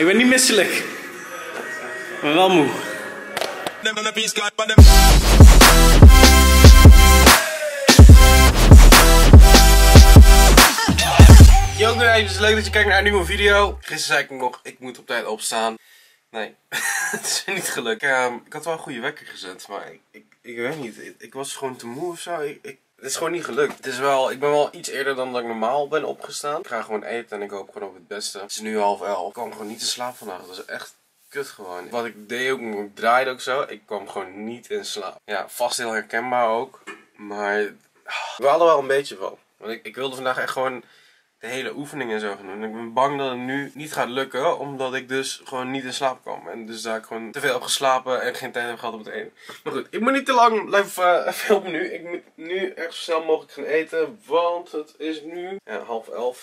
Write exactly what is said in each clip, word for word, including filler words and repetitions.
Ik ben niet misselijk, maar wel moe. Yo guys, het is leuk dat je kijkt naar een nieuwe video. Gisteren zei ik nog, ik moet op tijd opstaan. Nee, het is niet gelukt. Ik, um, ik had wel een goede wekker gezet, maar ik, ik, ik weet niet. Ik, ik was gewoon te moe of zo. Ik, ik, het is gewoon niet gelukt. Het is wel, ik ben wel iets eerder dan dat ik normaal ben opgestaan. Ik ga gewoon eten en ik hoop gewoon op het beste. Het is nu half elf. Ik kwam gewoon niet te slapen vandaag. Dat is echt kut gewoon. Wat ik deed ook, ik draaide ook zo. Ik kwam gewoon niet in slaap. Ja, vast heel herkenbaar ook. Maar we hadden wel een beetje van. Want ik, ik wilde vandaag echt gewoon de hele oefening en zo gaan doen. Ik ben bang dat het nu niet gaat lukken, omdat ik dus gewoon niet in slaap kwam. En dus daar ik gewoon te veel heb geslapen en geen tijd heb gehad op het eten. Maar goed, ik moet niet te lang blijven uh, filmen nu. Ik moet nu echt zo snel mogelijk gaan eten, want het is nu ja, half elf.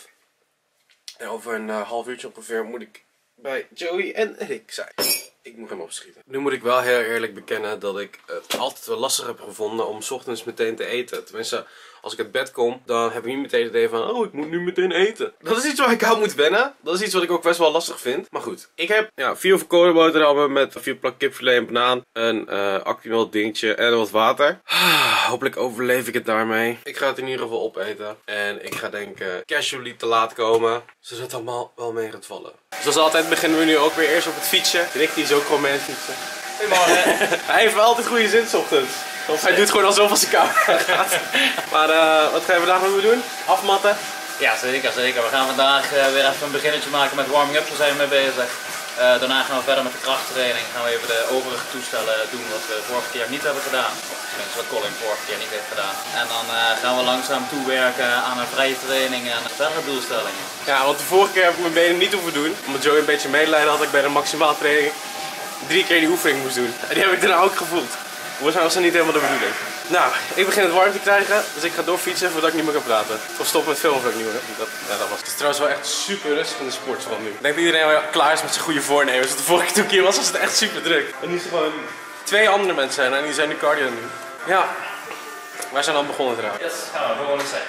En over een uh, half uurtje ongeveer moet ik bij Joey en Rick zijn. Ik moet hem opschieten. Nu moet ik wel heel eerlijk bekennen dat ik het altijd wel lastig heb gevonden om 's ochtends meteen te eten. Tenminste, als ik uit bed kom, dan heb ik niet meteen het idee van, oh, ik moet nu meteen eten. Dat is iets waar ik aan moet wennen. Dat is iets wat ik ook best wel lastig vind. Maar goed, ik heb ja, vier volkorenboterhammen met vier plak kipfilet en banaan. Een uh, Actimel dingetje en wat water. Hopelijk overleef ik het daarmee. Ik ga het in ieder geval opeten. En ik ga denk ik uh, casually te laat komen, zodat het allemaal wel mee gaat vallen. Zoals altijd beginnen we nu ook weer eerst op het fietsen. Rick die is ook gewoon mee aan het fietsen. Hey man, hij heeft wel altijd goede zin 's ochtends. Of hij doet gewoon alsof als de camera gaat. Maar uh, wat gaan we vandaag nog doen? Afmatten? Ja, zeker, zeker. We gaan vandaag uh, weer even een beginnetje maken met warming-up. Daar zijn we mee bezig. Uh, daarna gaan we verder met de krachttraining. Gaan we even de overige toestellen doen wat we vorige keer niet hebben gedaan. Of tenminste wat Colin vorige keer niet heeft gedaan. En dan uh, gaan we langzaam toewerken aan een vrije training en verdere doelstellingen. Ja, want de vorige keer heb ik mijn benen niet hoeven doen. Omdat Joey een beetje medelijden had ik bij de maximaal training drie keer die oefening moest doen. En die heb ik daarna ook gevoeld. Volgens mij was dat niet helemaal de bedoeling. Nou, ik begin het warm te krijgen, dus ik ga doorfietsen voordat ik niet meer kan praten. Of stop met filmen voordat ik niet meer kan praten. Het is trouwens wel echt super rustig in de sport van nu. Ik denk dat iedereen wel klaar is met zijn goede voornemens. Want de vorige keer was, was het echt super druk. En nu is er gewoon twee andere mensen zijn en die zijn nu cardio nu. Ja, wij zijn al begonnen trouwens. Yes, gaan we volgende setje.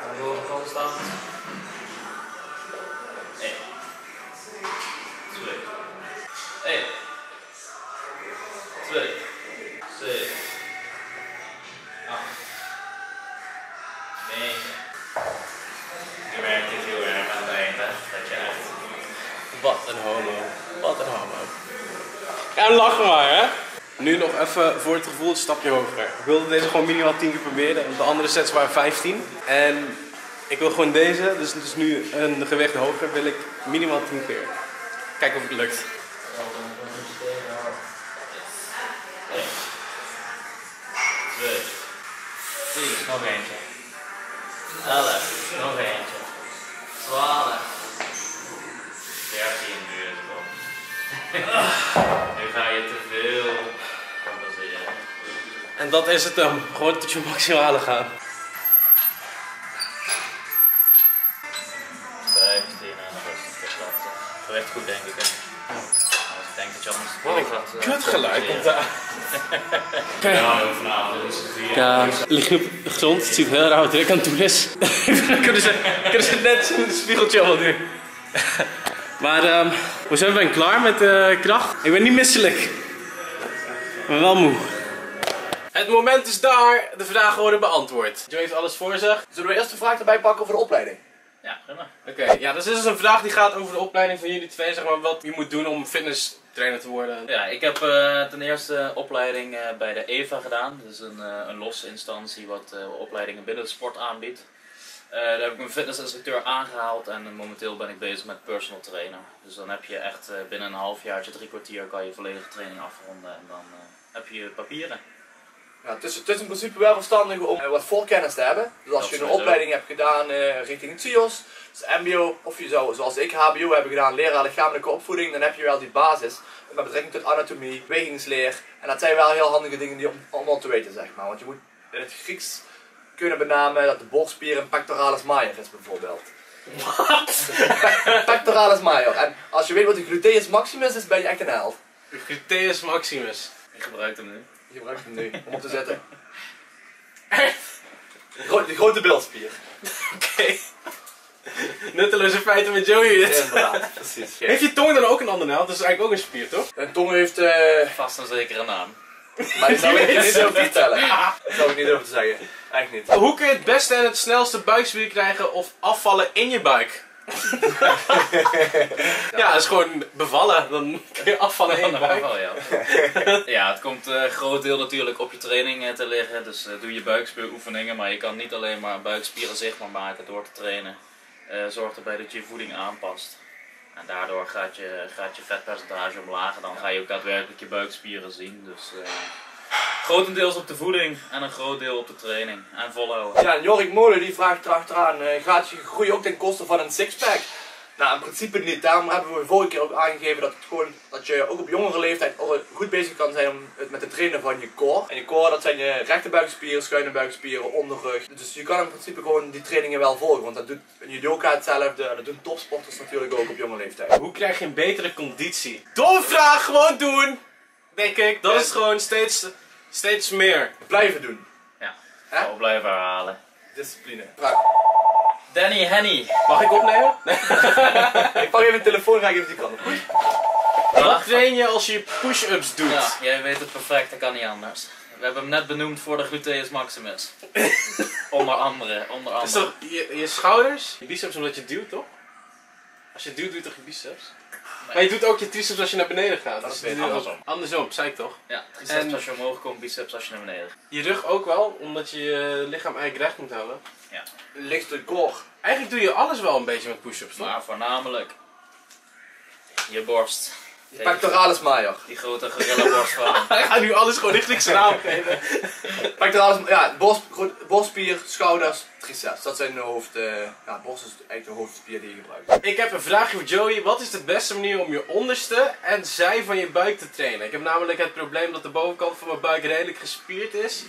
Gaan we volgende kant staan. En lachen maar, hè? Nu nog even voor het gevoel een stapje hoger. Ik wilde deze gewoon minimaal tien keer proberen, want de andere sets waren vijftien. En ik wil gewoon deze, dus, dus nu een gewicht hoger, wil ik minimaal tien keer. Kijken of het lukt. één, twee, drie, nog eentje. elf, nog eentje. twaalf. dertien duurt het nog. Ga je te veel compenseren. En dat is het dan. Gewoon tot je maximale gaat. vijftien en dan is het geklapt. Gewicht goed denk ik. Hè? Als ik denk dat je anders wow, gaat. Kut geluid komt daar. Ja, vanavond is het ja, lig op de grond. Het ziet heel raar uit. Ik aan toe is. Dan kunnen ze, kunnen ze net in het spiegeltje allemaal doen. Maar um, we zijn bijna klaar met de uh, kracht. Ik ben niet misselijk, maar wel moe. Het moment is daar, de vragen worden beantwoord. Joey heeft alles voor zich. Zullen we eerst een vraag erbij pakken over de opleiding? Ja, prima. Oké, okay, ja, dat is dus een vraag die gaat over de opleiding van jullie twee, zeg maar, wat je moet doen om fitness trainer te worden. Ja, ik heb uh, ten eerste opleiding uh, bij de EVA gedaan. Dat is een, uh, een losse instantie wat uh, opleidingen binnen de sport aanbiedt. Uh, daar heb ik mijn fitnessinstructeur aangehaald en uh, momenteel ben ik bezig met personal trainer. Dus dan heb je echt uh, binnen een halfjaartje, drie kwartier kan je volledige training afronden en dan uh, heb je papieren. Nou, het, is, het is in principe wel verstandig om uh, wat voorkennis te hebben. Dus als dat je een sowieso. opleiding hebt gedaan uh, richting het S I O S, dus M B O, of je zou zoals ik H B O hebben gedaan, leraar lichamelijke opvoeding, dan heb je wel die basis met betrekking tot anatomie, bewegingsleer. En dat zijn wel heel handige dingen die om, om al te weten, zeg maar. Want je moet in het Grieks kunnen benamen dat de borstspier een pectoralis major is bijvoorbeeld. Wat? Pe pectoralis major. En als je weet wat de gluteus maximus is, ben je echt een held. De gluteus maximus. Ik gebruik hem nu. Je gebruikt hem nu om op te zetten. Echt? De, gro de grote bilspier. Oké. Okay. Nutteloze feiten met Joey. Inderdaad, precies. Ja. Heeft je tong dan ook een andere naam? Dat is eigenlijk ook een spier, toch? Een tong heeft uh... vast een zekere naam. Maar ik zou het niet over te vertellen. Dat zou ik niet over te zeggen. Eigenlijk niet. Hoe kun je het beste en het snelste buikspier krijgen of afvallen in je buik? Ja, dat is gewoon bevallen. Dan kun je afvallen in je buik. Ja, het komt een uh, groot deel natuurlijk op je training uh, te liggen. Dus uh, doe je buikspieroefeningen. Maar je kan niet alleen maar buikspieren zichtbaar maken door te trainen. Uh, zorg erbij dat je je voeding aanpast. En daardoor gaat je, gaat je vetpercentage omlaag en dan ga je ook daadwerkelijk je buikspieren zien. Dus uh, grotendeels op de voeding en een groot deel op de training en volhouden. Ja, en Jorik Molen die vraagt erachteraan, uh, gaat je groei ook ten koste van een sixpack? Nou, in principe niet. Daarom hebben we vorige keer ook aangegeven dat, het gewoon, dat je ook op jongere leeftijd goed bezig kan zijn om het met het trainen van je core. En je core, dat zijn je rechte buikspieren, schuine buikspieren, onderrug. Dus je kan in principe gewoon die trainingen wel volgen. Want dat doet een judoka hetzelfde, dat doen topsporters natuurlijk ook op jonge leeftijd. Hoe krijg je een betere conditie? Domme vraag, gewoon doen! Denk ik. Dat is gewoon steeds, steeds meer. Blijven doen. Ja, gewoon blijven herhalen. Discipline. Vraag. Danny Henny. Mag ik opnemen? Nee. Ik pak even de telefoon en ga ik even die kant op. Wat train je als je push-ups doet? Ja, jij weet het perfect, dat kan niet anders. We hebben hem net benoemd voor de gluteus maximus. Onder andere, onder andere. Dus toch je, je schouders, je biceps omdat je duwt toch? Als je duwt, doe je toch je biceps? Nee. Maar je doet ook je triceps als je naar beneden gaat. Dat is dus andersom. Andersom, zei ik toch? Ja, triceps en... als je omhoog komt, biceps als je naar beneden gaat. Je rug ook wel, omdat je je lichaam eigenlijk recht moet houden. Ja. Ligt de core. Eigenlijk doe je alles wel een beetje met push-ups, toch? Maar voornamelijk je borst. Je pectoralis major. Die grote gorilla borst van. Hij gaat nu alles gewoon richting zijn naam geven. Pectoralis, ja, borst, borstspier, schouders, triceps. Dat zijn de hoofd, uh, ja, borst is eigenlijk de hoofdspier die je gebruikt. Ik heb een vraagje voor Joey. Wat is de beste manier om je onderste en zij van je buik te trainen? Ik heb namelijk het probleem dat de bovenkant van mijn buik redelijk gespierd is.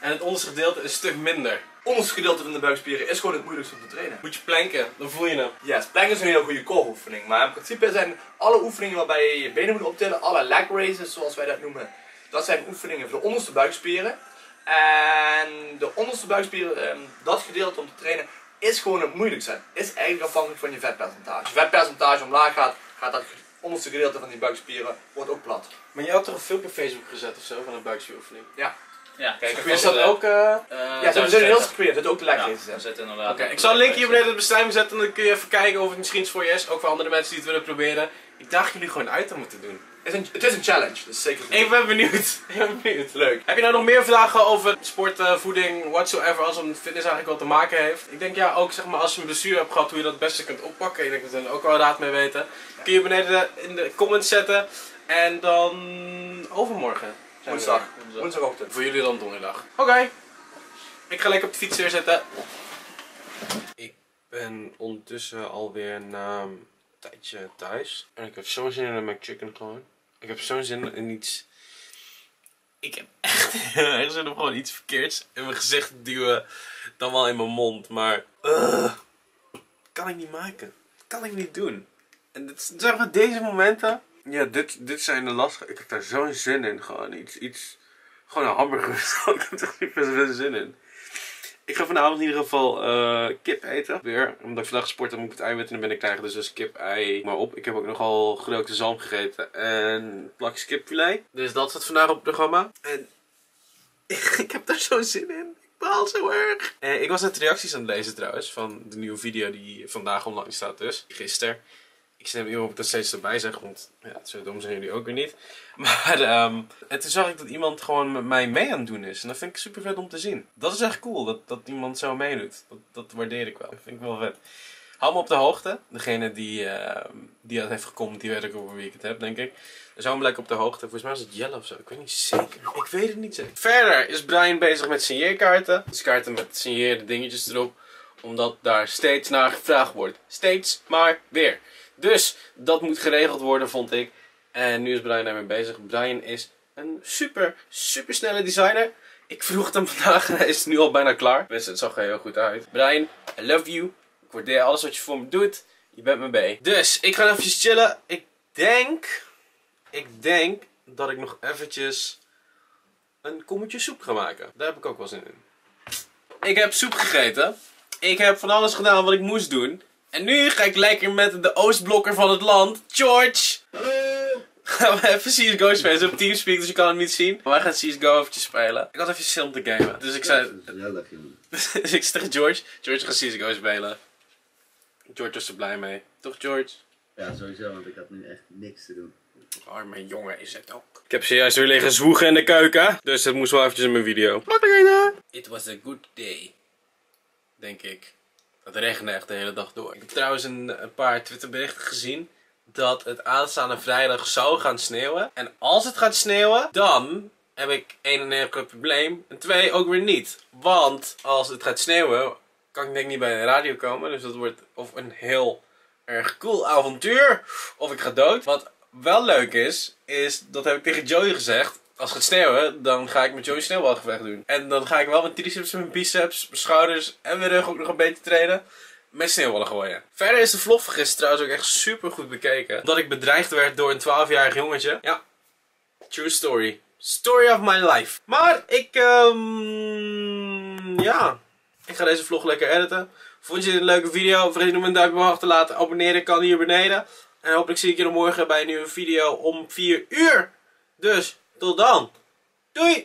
En het onderste gedeelte een stuk minder. Onderste gedeelte van de buikspieren is gewoon het moeilijkste om te trainen. Moet je planken, dan voel je hem. Ja, yes, planken is een hele goede core oefening. Maar in principe zijn alle oefeningen waarbij je je benen moet optillen, alle leg raises zoals wij dat noemen, dat zijn oefeningen voor de onderste buikspieren. En de onderste buikspieren, dat gedeelte om te trainen, is gewoon het moeilijkste. Is eigenlijk afhankelijk van je vetpercentage. Als je vetpercentage omlaag gaat, gaat dat onderste gedeelte van die buikspieren wordt ook plat. Maar je had toch een filmpje op Facebook gezet ofzo van een buikspieroefening? Ja. Ja, kijk, is dat ook... Uh, uh, ja, ze zijn heel square, dat ook lekker is. Ja, zitten inderdaad. Oké, okay, ik zal een link hier beneden in de beschrijving zetten en dan kun je even kijken of het misschien is voor je is, ook voor andere mensen die het willen proberen. Ik daag jullie gewoon uit om het te doen. Het is een, het is een challenge, dus zeker goed. Ik ben benieuwd. Ik ben benieuwd. Leuk. Heb je nou nog meer vragen over sport, uh, voeding, whatsoever, als het met fitness eigenlijk wel te maken heeft? Ik denk ja, ook zeg maar als je een blessure hebt gehad, hoe je dat het beste kunt oppakken. Ik denk dat we er ook wel raad mee weten. Ja. Kun je beneden in de comments zetten en dan overmorgen. Woensdag. Woensdagochtend. Voor jullie dan donderdag. Oké. Okay. Ik ga lekker op de fiets weer zitten. Ik ben ondertussen alweer na een tijdje thuis. En ik heb zo'n zin in een McChicken gewoon. Ik heb zo'n zin in iets... Ik heb echt heel erg zin om gewoon iets verkeerds in mijn gezicht te duwen. Dan wel in mijn mond, maar... Uh, kan ik niet maken. Dat kan ik niet doen. En dit, zeg maar deze momenten... Ja, dit, dit zijn de lastige. Ik heb daar zo'n zin in. Gewoon iets, iets. Gewoon een hamburger. Ik heb er niet best veel zin in. Ik ga vanavond in ieder geval uh, kip eten. Weer. Omdat ik vandaag sport, dan moet ik het eiwit in de binnen krijgen. Dus dus kip, ei, maar op. Ik heb ook nogal gerookte zalm gegeten. En plakjes kipfilet. Dus dat staat vandaag op het programma. En ik heb daar zo'n zin in. Ik baal zo erg. Uh, ik was net reacties aan het lezen trouwens. Van de nieuwe video die vandaag online staat dus. Gisteren. Ik stem iemand op dat ik steeds erbij zeg, want ja, zo dom zijn jullie ook weer niet. Maar um, en toen zag ik dat iemand gewoon met mij mee aan het doen is. En dat vind ik super vet om te zien. Dat is echt cool, dat, dat iemand zo meedoet. Dat, dat waardeer ik wel. Dat vind ik wel vet. Hou me op de hoogte. Degene die, uh, die dat heeft gekomen, die weet ik over wie ik het heb, denk ik. Dus hou me lekker op de hoogte. Volgens mij is het Jelle of zo. Ik weet niet zeker. Ik weet het niet zeker. Verder is Brian bezig met signeerkaarten. Dus kaarten met signeerde dingetjes erop. Omdat daar steeds naar gevraagd wordt. Steeds maar weer. Dus dat moet geregeld worden, vond ik. En nu is Brian daarmee bezig. Brian is een super, super snelle designer. Ik vroeg hem vandaag en hij is nu al bijna klaar. Wist, het zag er heel goed uit. Brian, I love you. Ik waardeer alles wat je voor me doet. Je bent me bij. Dus, ik ga even chillen. Ik denk, ik denk dat ik nog eventjes een kommetje soep ga maken. Daar heb ik ook wel zin in. Ik heb soep gegeten. Ik heb van alles gedaan wat ik moest doen. En nu ga ik lekker met de oostblokker van het land, George. Hallo. Gaan we even C S G O spelen. Ze op Teamspeak, dus je kan het niet zien. Maar wij gaan C S G O eventjes spelen. Ik had even zin om te gamen. Dus ik zei... Ja, dat is dus ik zeg George. George gaat C S G O spelen. George was er blij mee. Toch, George? Ja, sowieso, want ik had nu echt niks te doen. Arme jongen is het ook. Ik heb zojuist weer liggen zwoegen in de keuken. Dus dat moest wel eventjes in mijn video. It was a good day. Denk ik. Het regende echt de hele dag door. Ik heb trouwens een, een paar Twitterberichten gezien. Dat het aanstaande vrijdag zou gaan sneeuwen. En als het gaat sneeuwen, dan heb ik één en één een probleem. En twee ook weer niet. Want als het gaat sneeuwen, kan ik denk ik niet bij de radio komen. Dus dat wordt of een heel erg cool avontuur. Of ik ga dood. Wat wel leuk is, is dat heb ik tegen Joey gezegd. Als het gaat sneeuwen, dan ga ik met Joey sneeuwbalgevecht doen. En dan ga ik wel mijn triceps, mijn biceps, mijn schouders en mijn rug ook nog een beetje trainen. Met sneeuwballen gooien. Verder is de vlog van gisteren trouwens ook echt super goed bekeken. Omdat ik bedreigd werd door een twaalfjarig jongetje. Ja. True story. Story of my life. Maar ik, um, ja. Ik ga deze vlog lekker editen. Vond je dit een leuke video? Vergeet niet om een duimpje omhoog te laten. Abonneren kan hier beneden. En hopelijk zie ik jullie morgen bij een nieuwe video om vier uur. Dus, tot dan. Doei!